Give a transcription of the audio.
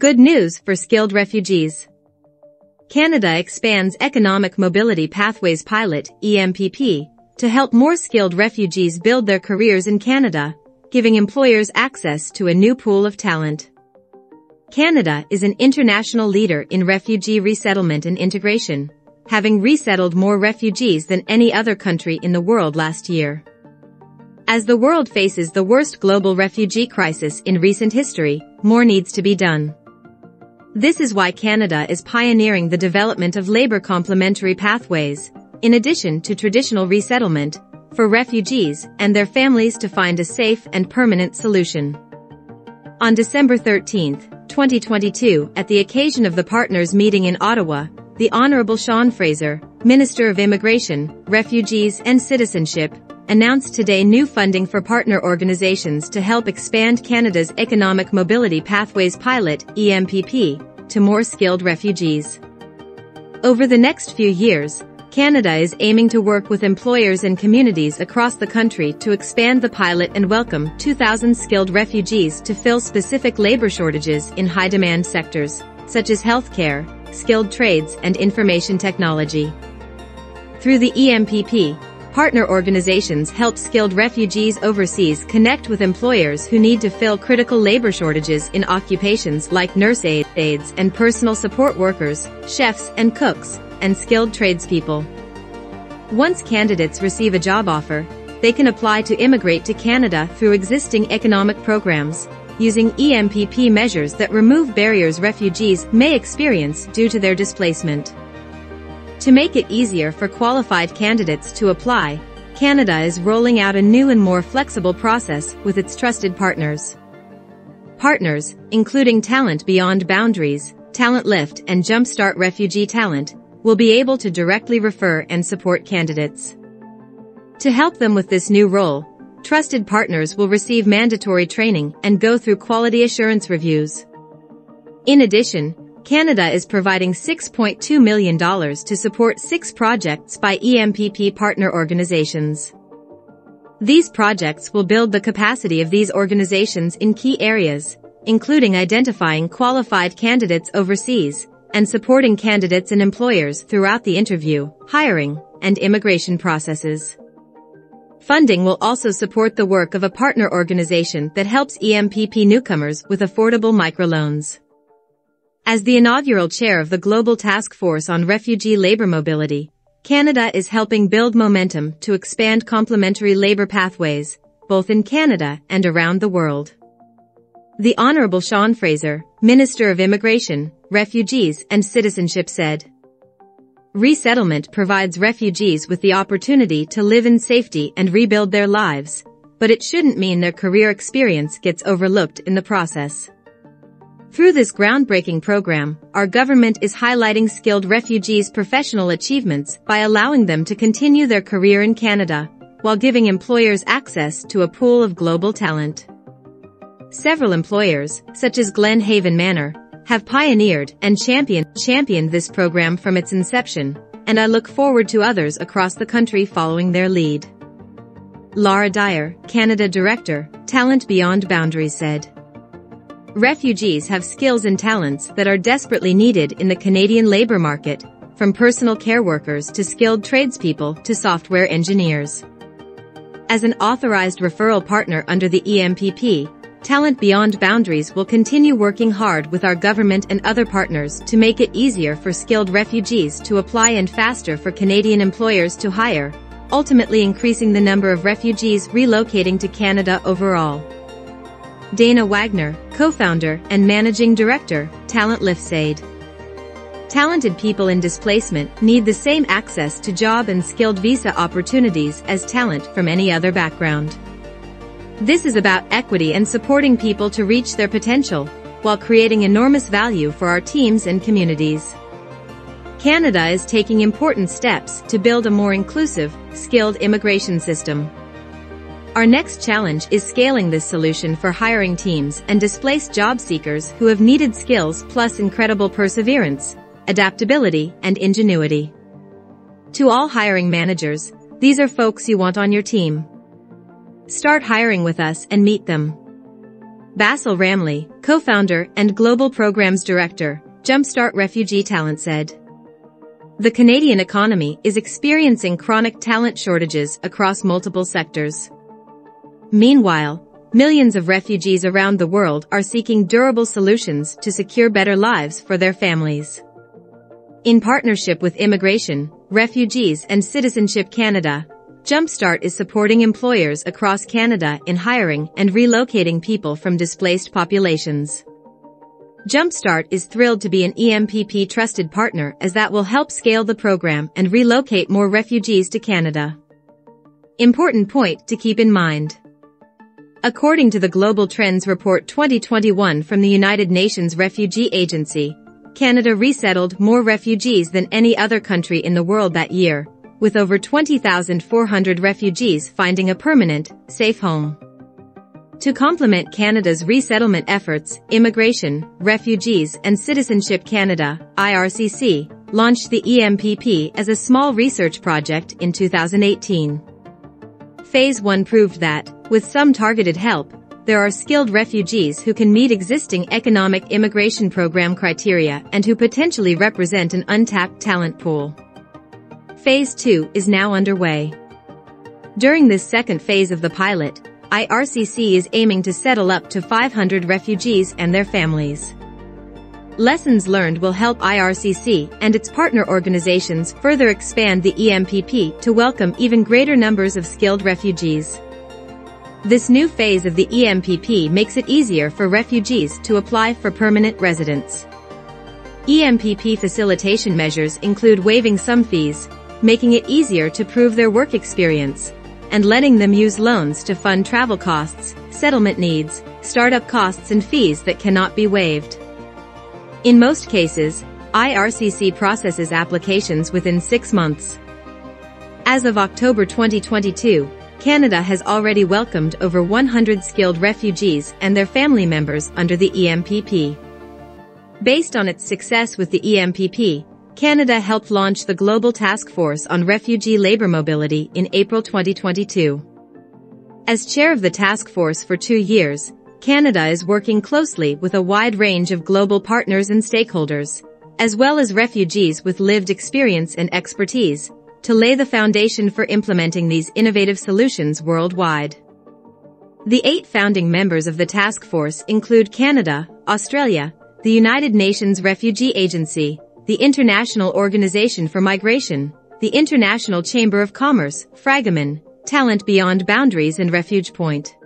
Good news for skilled refugees. Canada expands Economic Mobility Pathways Pilot, EMPP, to help more skilled refugees build their careers in Canada, giving employers access to a new pool of talent. Canada is an international leader in refugee resettlement and integration, having resettled more refugees than any other country in the world last year. As the world faces the worst global refugee crisis in recent history, more needs to be done. This is why Canada is pioneering the development of labor complementary pathways, in addition to traditional resettlement, for refugees and their families to find a safe and permanent solution. On December 13, 2022, at the occasion of the partners meeting in Ottawa, the Honourable Sean Fraser, Minister of Immigration, Refugees and Citizenship, announced today new funding for partner organizations to help expand Canada's Economic Mobility Pathways Pilot, EMPP, to more skilled refugees. Over the next few years, Canada is aiming to work with employers and communities across the country to expand the pilot and welcome 2,000 skilled refugees to fill specific labor shortages in high-demand sectors, such as healthcare, skilled trades, and information technology. Through the EMPP, partner organizations help skilled refugees overseas connect with employers who need to fill critical labor shortages in occupations like nurse aides and personal support workers, chefs and cooks, and skilled tradespeople. Once candidates receive a job offer, they can apply to immigrate to Canada through existing economic programs, using EMPP measures that remove barriers refugees may experience due to their displacement. To make it easier for qualified candidates to apply, Canada is rolling out a new and more flexible process with its trusted partners. Partners, including Talent Beyond Boundaries, TalentLift and Jumpstart Refugee Talent, will be able to directly refer and support candidates. To help them with this new role, trusted partners will receive mandatory training and go through quality assurance reviews. In addition, Canada is providing $6.2 million to support 6 projects by EMPP partner organizations. These projects will build the capacity of these organizations in key areas, including identifying qualified candidates overseas and supporting candidates and employers throughout the interview, hiring, and immigration processes. Funding will also support the work of a partner organization that helps EMPP newcomers with affordable microloans. As the inaugural chair of the Global Task Force on Refugee Labor Mobility, Canada is helping build momentum to expand complementary labor pathways, both in Canada and around the world. The Honourable Sean Fraser, Minister of Immigration, Refugees and Citizenship, said, "Resettlement provides refugees with the opportunity to live in safety and rebuild their lives, but it shouldn't mean their career experience gets overlooked in the process. Through this groundbreaking program, our government is highlighting skilled refugees' professional achievements by allowing them to continue their career in Canada, while giving employers access to a pool of global talent." Several employers, such as Glenhaven Manor, have pioneered and championed this program from its inception, and I look forward to others across the country following their lead. Laura Dyer, Canada Director, Talent Beyond Boundaries, said, "Refugees have skills and talents that are desperately needed in the Canadian labor market, from personal care workers to skilled tradespeople to software engineers." As an authorized referral partner under the EMPP, Talent Beyond Boundaries will continue working hard with our government and other partners to make it easier for skilled refugees to apply and faster for Canadian employers to hire, ultimately increasing the number of refugees relocating to Canada overall. Dana Wagner, co-founder and managing director, TalentLift, said, "Talented people in displacement need the same access to job and skilled visa opportunities as talent from any other background. This is about equity and supporting people to reach their potential, while creating enormous value for our teams and communities." Canada is taking important steps to build a more inclusive, skilled immigration system. "Our next challenge is scaling this solution for hiring teams and displaced job seekers who have needed skills plus incredible perseverance, adaptability, and ingenuity. To all hiring managers, these are folks you want on your team. Start hiring with us and meet them. Basil Ramley, co-founder and Global Programs Director, Jumpstart Refugee Talent said, "The Canadian economy is experiencing chronic talent shortages across multiple sectors. Meanwhile, millions of refugees around the world are seeking durable solutions to secure better lives for their families. In partnership with Immigration, Refugees and Citizenship Canada, Jumpstart is supporting employers across Canada in hiring and relocating people from displaced populations. Jumpstart is thrilled to be an EMPP trusted partner, as that will help scale the program and relocate more refugees to Canada." Important point to keep in mind. According to the Global Trends Report 2021 from the United Nations Refugee Agency, Canada resettled more refugees than any other country in the world that year, with over 20,400 refugees finding a permanent, safe home. To complement Canada's resettlement efforts, Immigration, Refugees and Citizenship Canada, IRCC, launched the EMPP as a small research project in 2018. Phase 1 proved that, with some targeted help, there are skilled refugees who can meet existing economic immigration program criteria and who potentially represent an untapped talent pool. Phase 2 is now underway. During this second phase of the pilot, IRCC is aiming to settle up to 500 refugees and their families. Lessons learned will help IRCC and its partner organizations further expand the EMPP to welcome even greater numbers of skilled refugees. This new phase of the EMPP makes it easier for refugees to apply for permanent residence. EMPP facilitation measures include waiving some fees, making it easier to prove their work experience, and letting them use loans to fund travel costs, settlement needs, startup costs and fees that cannot be waived. In most cases, IRCC processes applications within 6 months. As of October 2022, Canada has already welcomed over 100 skilled refugees and their family members under the EMPP. Based on its success with the EMPP, Canada helped launch the Global Task Force on Refugee Labour Mobility in April 2022. As chair of the task force for 2 years, Canada is working closely with a wide range of global partners and stakeholders, as well as refugees with lived experience and expertise, to lay the foundation for implementing these innovative solutions worldwide. The 8 founding members of the task force include Canada, Australia, the United Nations Refugee Agency, the International Organization for Migration, the International Chamber of Commerce, Fragomen, Talent Beyond Boundaries and RefugePoint.